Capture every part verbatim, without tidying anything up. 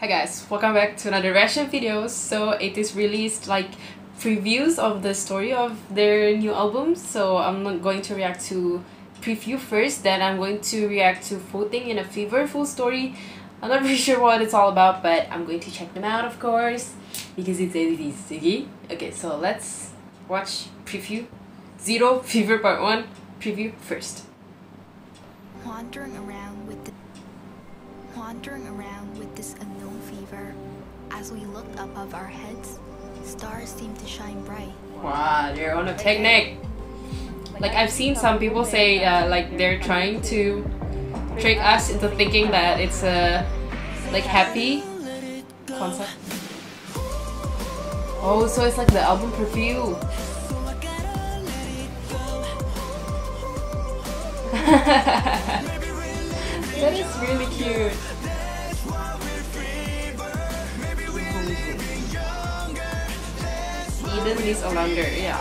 Hi guys, welcome back to another reaction video. So ATEEZ released like previews of the story of their new album, so I'm not going to react to preview first, then I'm going to react to Floating in a Fever full story. I'm not really sure what it's all about, but I'm going to check them out, of course, because it's ATEEZ. Okay, so let's watch preview zero Fever part one preview first. Wandering around with the Wandering around with this unknown fever, as we looked above our heads, stars seemed to shine bright. Wow, they're on a technique! Like, I've seen some people say uh, like they're trying to trick us into thinking that it's a like happy concept. Oh, so it's like the album preview. That is really cute. Even this longer, yeah.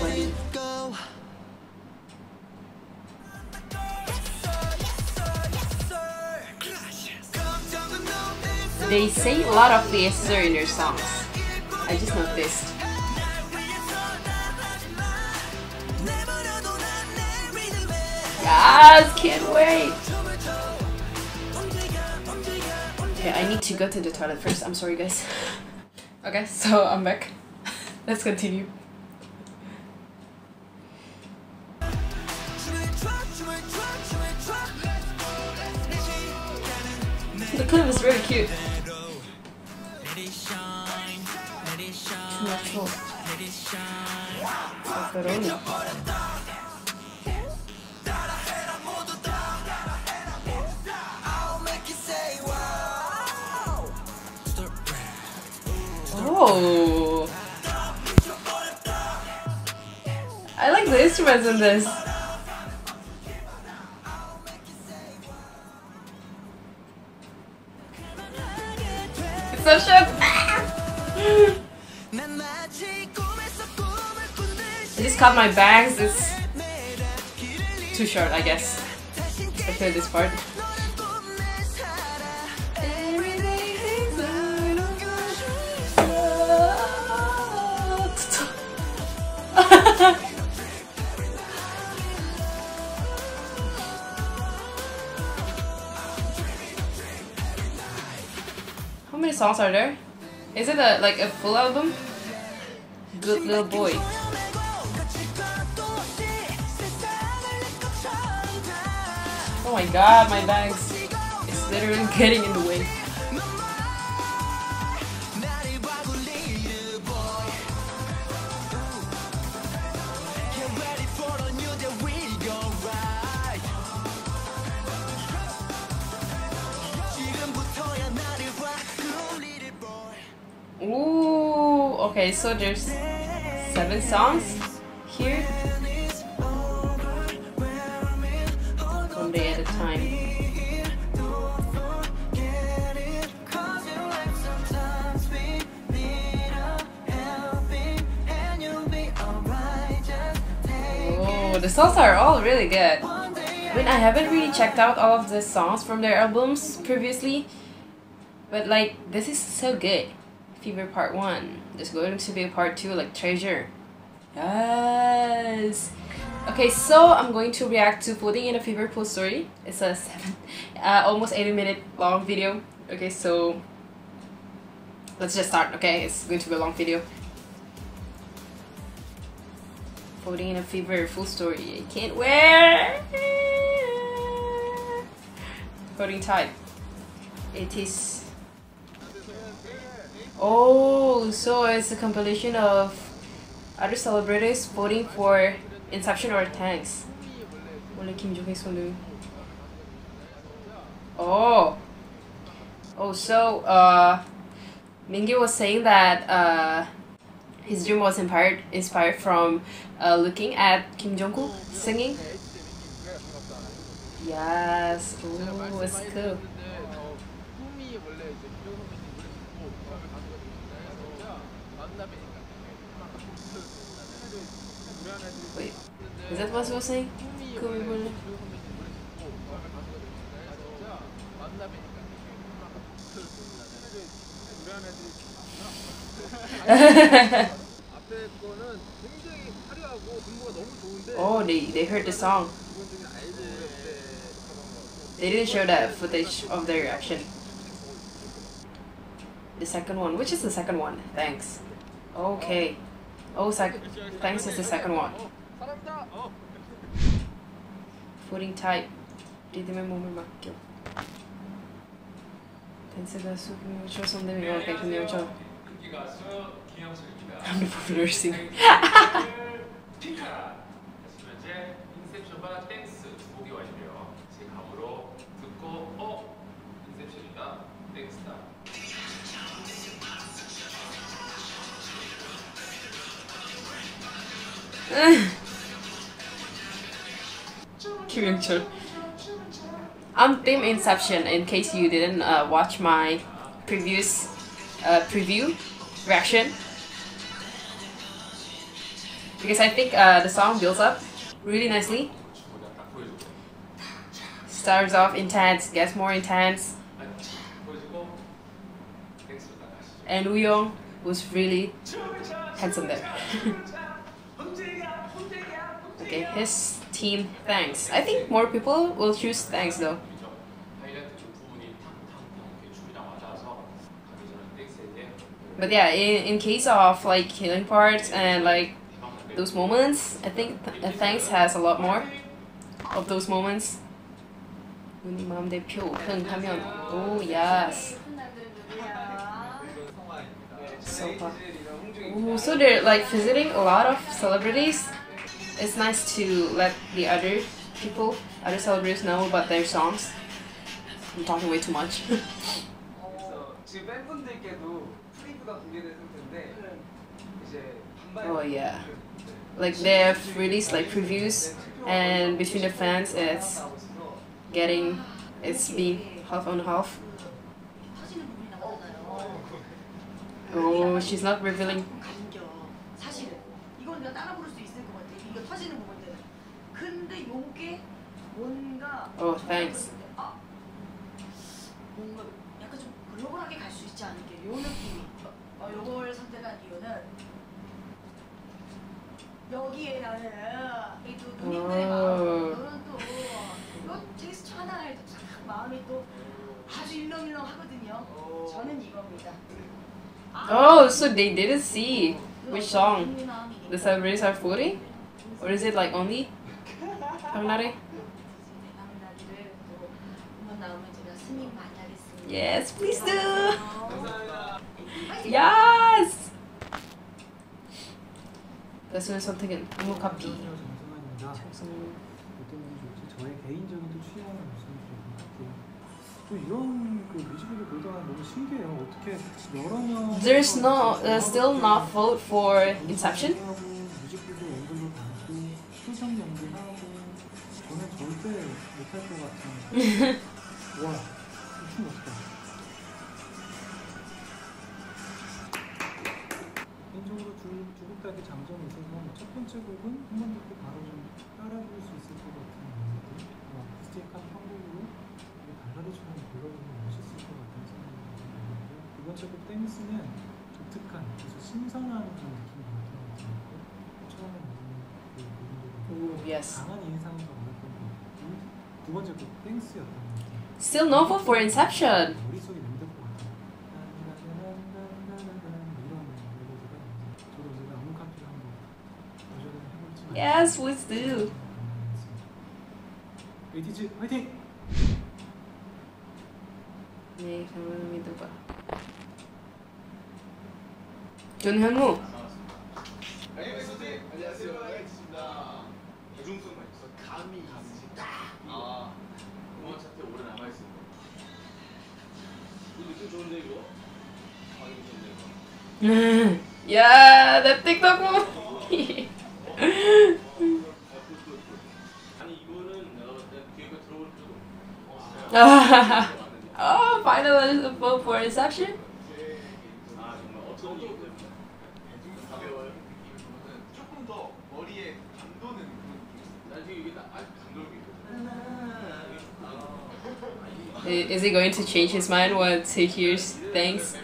Funny. They say a lot of yes sir in their songs. I just noticed. Yes, can't wait! Okay, I need to go to the toilet first. I'm sorry, guys. Okay, so I'm back. Let's continue. The clip is really cute. Oh, I like the instruments in this. It's so sharp. I just cut my bangs. It's too short, I guess. I heard this part. How many songs are there? Is it a, like a full album? Good Little Boy. Oh my god, my bags. It's literally getting in the way. Ooh, okay, so there's seven songs here. One day at a time. Oh, the songs are all really good. I mean, I haven't really checked out all of the songs from their albums previously, but like, this is so good. Fever part one. There's going to be a part two, like Treasure. Yes. Okay, so I'm going to react to Floating in a Fever full story. It's a seven, uh, almost eighty minute long video. Okay, so let's just start. Okay, it's going to be a long video. Floating in a Fever full story. I can't wait. Floating type. It is. Oh, so it's a compilation of other celebrities voting for Inception or Thanks. Kim Jong Kook. Oh, oh, so uh, Mingyu was saying that uh, his dream was inspired inspired from uh, looking at Kim Jong Kook singing. Yes, oh, it's cool. Wait, is that what you were saying? Oh, they, they heard the song. They didn't show that footage of their reaction. The second one. Which is the second one? Thanks. Okay. Oh, sec Thanks is the second one. Footing type. I'm the popular singer. Kim Jong I'm Team Inception. In case you didn't uh, watch my previous uh, preview reaction, because I think uh, the song builds up really nicely. Starts off intense, gets more intense, and Wooyoung was really handsome there. Okay, his team Thanks. I think more people will choose Thanks though. But yeah, in, in case of like healing parts and like those moments, I think th Thanks has a lot more of those moments. Oh yes. So fun. Ooh, so they're like visiting a lot of celebrities. It's nice to let the other people, other celebrities know about their songs. I'm talking way too much. Oh yeah. Like they've released like previews, and between the fans it's getting, it's being half on half. Oh, she's not revealing. Oh, thanks. Oh. Oh, so they didn't see which song the celebrities are footing? Or is it like only? Yes, please do! Yes! Let's do something in Mukappi. There's no, uh, still not vote for Inception? Ooh, yes. Still novel for Inception. Yes, let's do. ATEEZ, fighting. Yunho. Yeah, that TikTok movie. Oh, finally a vote for Inception. Is he going to change his mind once he hears Thanks?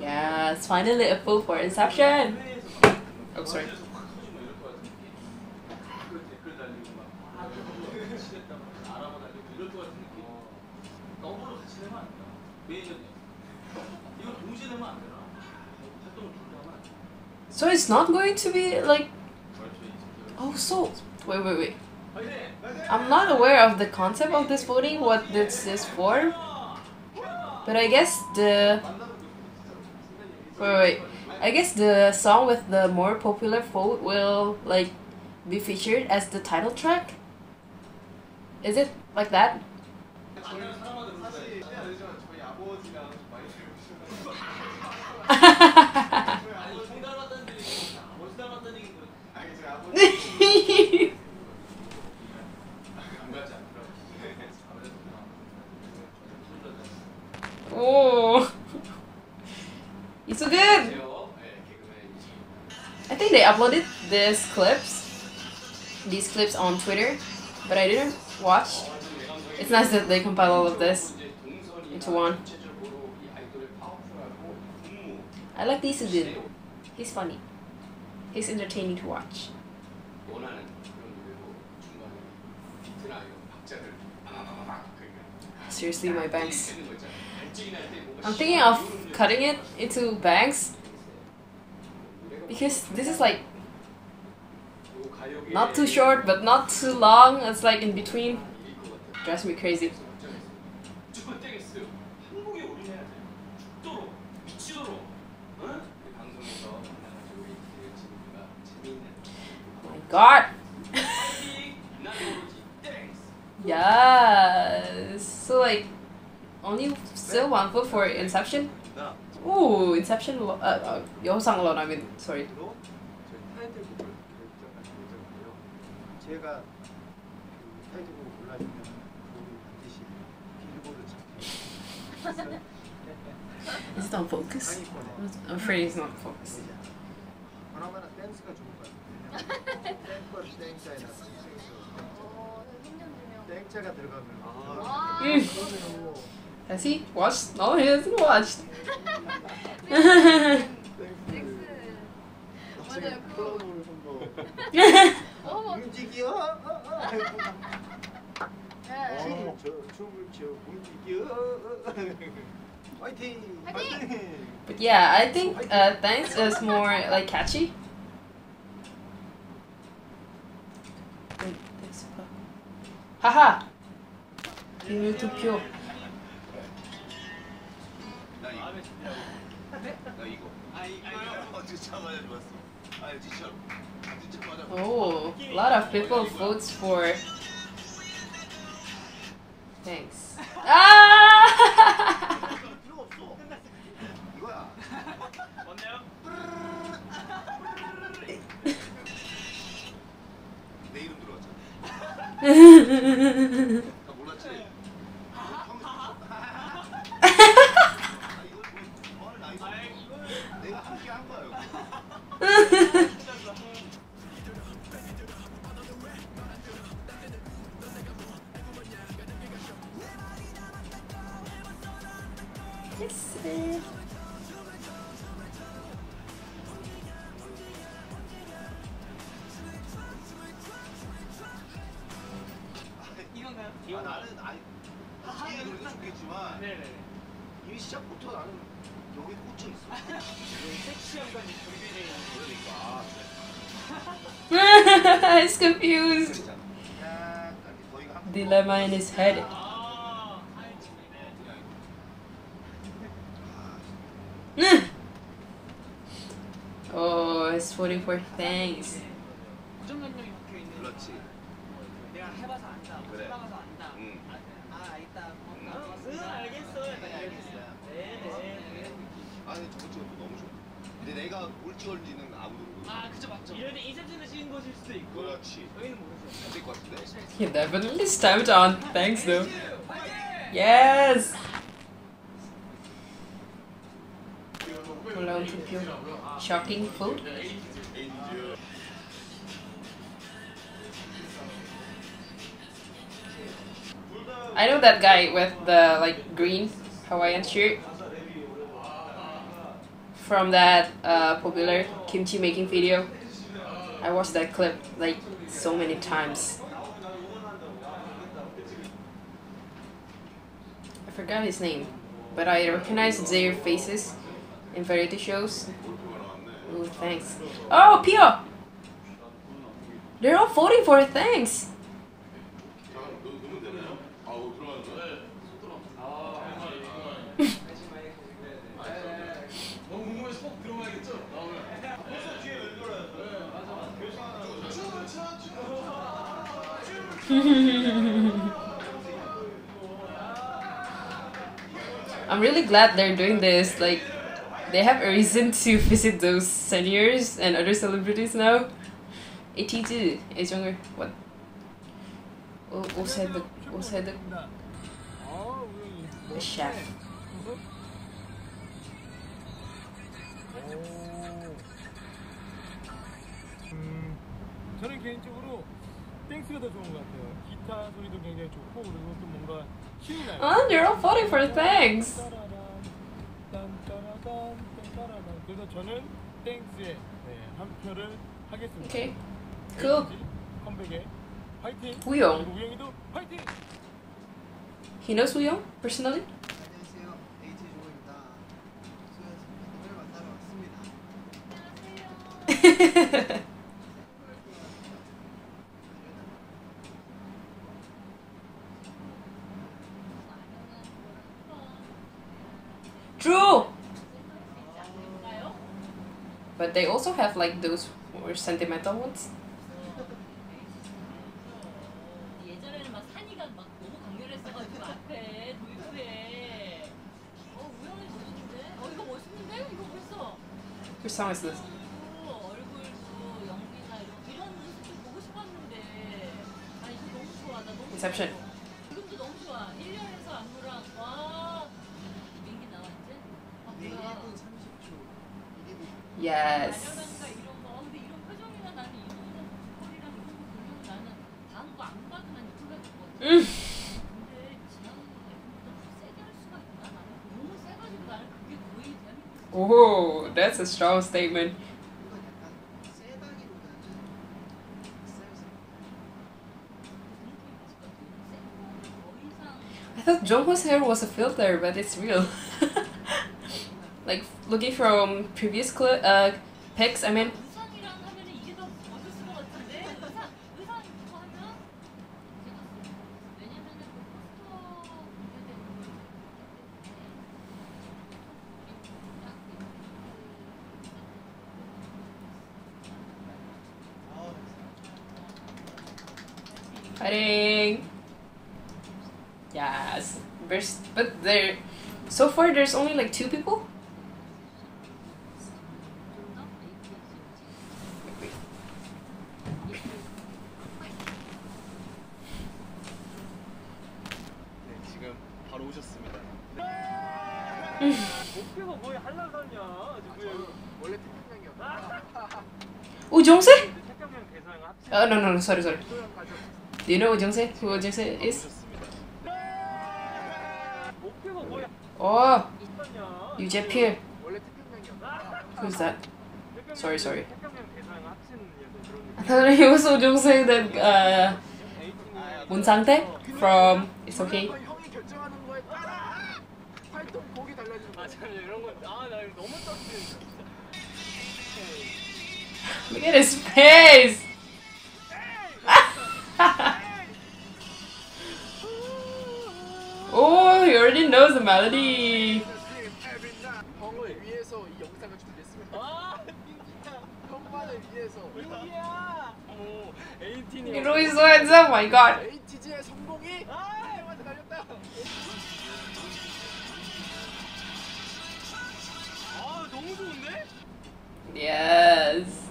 Yes, finally a full for Inception! Oh, sorry. So it's not going to be like... Oh, so... Wait, wait, wait. I'm not aware of the concept of this voting, what this is for. But I guess the... Wait, wait. I guess the song with the more popular vote will, like, be featured as the title track? Is it like that? Oh, it's so good. I think they uploaded these clips, these clips on Twitter, but I didn't watch. It's nice that they compile all of this into one. I like this dude. He's funny. He's entertaining to watch. Seriously, my bangs. I'm thinking of cutting it into bangs because this is like not too short but not too long. It's like in between. Drives me crazy. God! Yes! So like, only still one vote for Inception? Ooh, Inception... Uh, uh, Yohsang alone, I mean, sorry. Is it not focused? I'm afraid it's not focused. Mm. Has he watched? No, he hasn't watched. But yeah, I think uh, Thanks is more like catchy. Haha! Kim Jong Kook. Oh, a lot of people votes for Thanks. Ah! Yes, sir. He's confused. Dilemma in his head. Oh, he's voting for Thanks. He definitely stamped on Thanks though. Yes! Pulau Jepun. Shocking food. I know that guy with the like green Hawaiian shirt from that uh, popular kimchi making video. I watched that clip like so many times. I forgot his name, but I recognized their faces in variety shows. Ooh, Thanks. Oh, Pia! They're all voting for Thanks! I'm really glad they're doing this, like, they have a reason to visit those seniors and other celebrities now. ATEEZ is younger. What? Oh, outside the, outside the, the chef. Oh, they're all voting for Thanks! Okay, cool. Wooyoung. He knows Wooyoung personally? True! But they also have like those more sentimental ones. Which song is this? Inception. Yes. Mm. Oh, that's a strong statement. I thought Jungho's hair was a filter, but it's real. Like, looking from previous clip, uh, pics, I mean. Fighting! Yes. There's, but there, so far there's only like two people? Oh, Jungse? Oh, no, no, no, sorry, sorry. Do you know Jungse? Who Jungse is? Oh, Yoo Jae-pil. Who's that? Sorry, sorry. I thought he was Oh Jungse that uh, Moon Sang-tae from It's Okay. Look at his face! Oh, he already knows the melody! You know, he's so handsome, oh my god! Yes!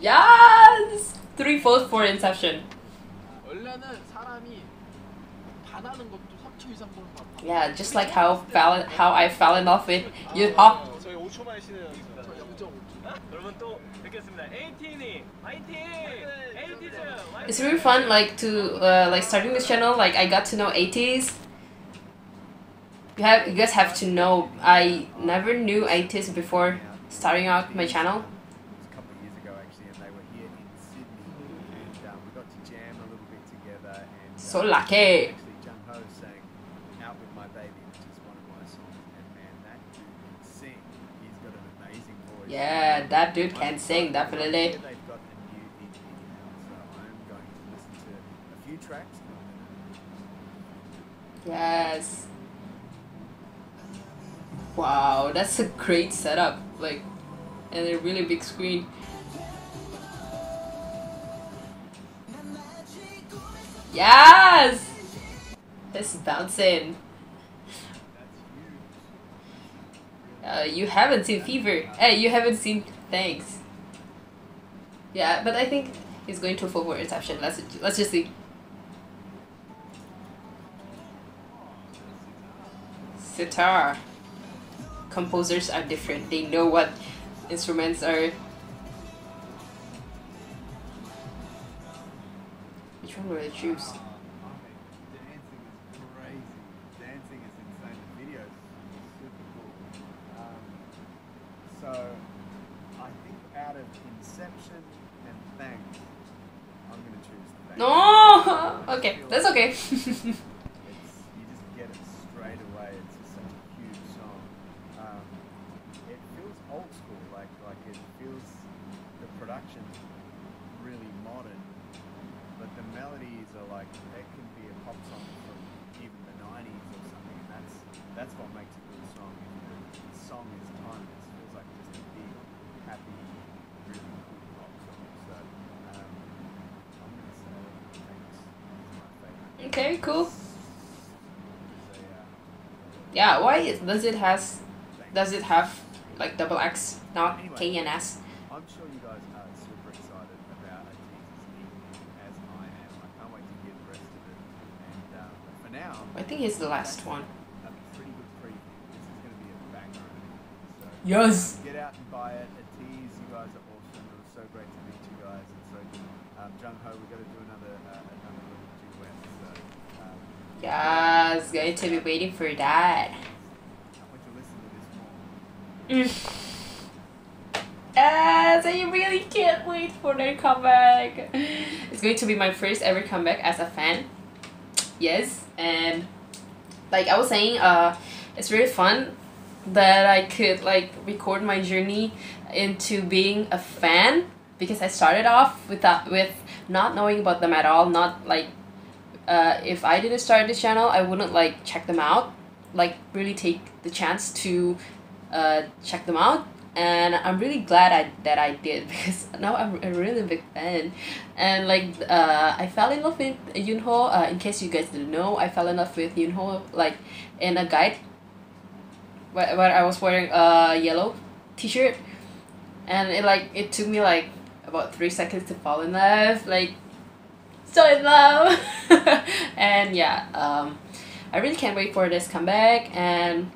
Yes! Three votes for Inception. Yeah, just like how fell, how I fell in love with Yunho. It's really fun, like to uh, like starting this channel. Like I got to know ATEEZ. You have you guys have to know I never knew ATEEZ before starting out my channel. So lucky. Yeah, that dude can sing, definitely. Yes. Wow, that's a great setup, like, and a really big screen. Yes! It's bouncing. Uh, you haven't seen Fever. Hey, you haven't seen Thanks. Yeah, but I think he's going to fall for Inception. Let's let's just see. Sitar. Composers are different. They know what instruments are. Which one will I choose? So, I think out of Inception and Thanks, I'm going to choose Thanks. No! Oh, okay, that's okay. It's, you just get it straight away. It's just a huge song. Um, it feels old school, like, like it feels the production really modern, but the melodies are like, it can be a pop song from even the nineties or something, and that's, that's what makes a good song. The song is timeless. Okay, cool. Yeah, why does it has does it have like double X, not K and S? I'm sure you guys are super excited about ATEEZ as I am. I can't wait to hear the rest of it. And uh, for now, I think it's the last one. Yes. Get out and buy it. ATEEZ, you guys are awesome. It was so great to meet you guys. And so, um, Jungho, we're gonna do another uh, another little duet. So, um, yes, going to be waiting for that. I want to listen to this more. Mm. Yes, I really can't wait for their comeback. It's going to be my first ever comeback as a fan. Yes, and like I was saying, uh, it's really fun that I could like record my journey into being a fan, because I started off with that, with not knowing about them at all. Not like uh, if I didn't start this channel, I wouldn't like check them out, like really take the chance to uh, check them out, and I'm really glad I, that I did, because now I'm a really big fan. And like uh, I fell in love with Yunho, uh, in case you guys didn't know, I fell in love with Yunho like in a guide where, where I was wearing a yellow t-shirt, and it like it took me like about three seconds to fall in love, like so in love. And yeah, um, I really can't wait for this comeback, and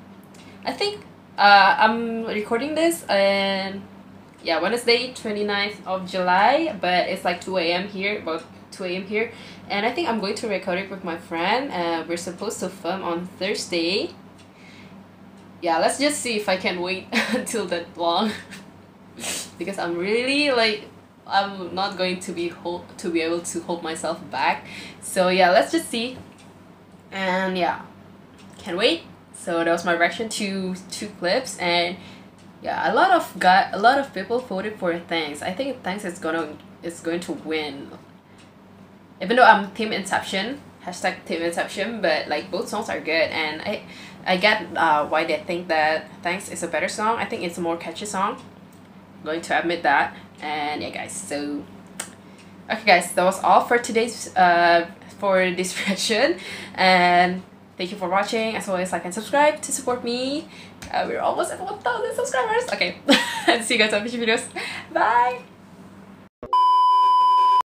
I think uh, I'm recording this and yeah, Wednesday twenty-ninth of July, but it's like two A M here, about two A M here, and I think I'm going to record it with my friend. Uh, we're supposed to film on Thursday. Yeah, let's just see if I can wait until that long, because I'm really like I'm not going to be hold, to be able to hold myself back. So yeah, let's just see, and yeah, can't wait. So that was my reaction to two clips, and yeah, a lot of guy, a lot of people voted for Thanks. I think Thanks is gonna is going to win, even though I'm Team Inception, hashtag Team Inception, but like both songs are good, and I. I get uh, why they think that Thanks is a better song. I think it's a more catchy song. I'm going to admit that. And yeah, guys. So, okay, guys. That was all for today's uh for this reaction. And thank you for watching. As always, like and subscribe to support me. Uh, we're almost at one thousand subscribers. Okay. See you guys on future videos. Bye.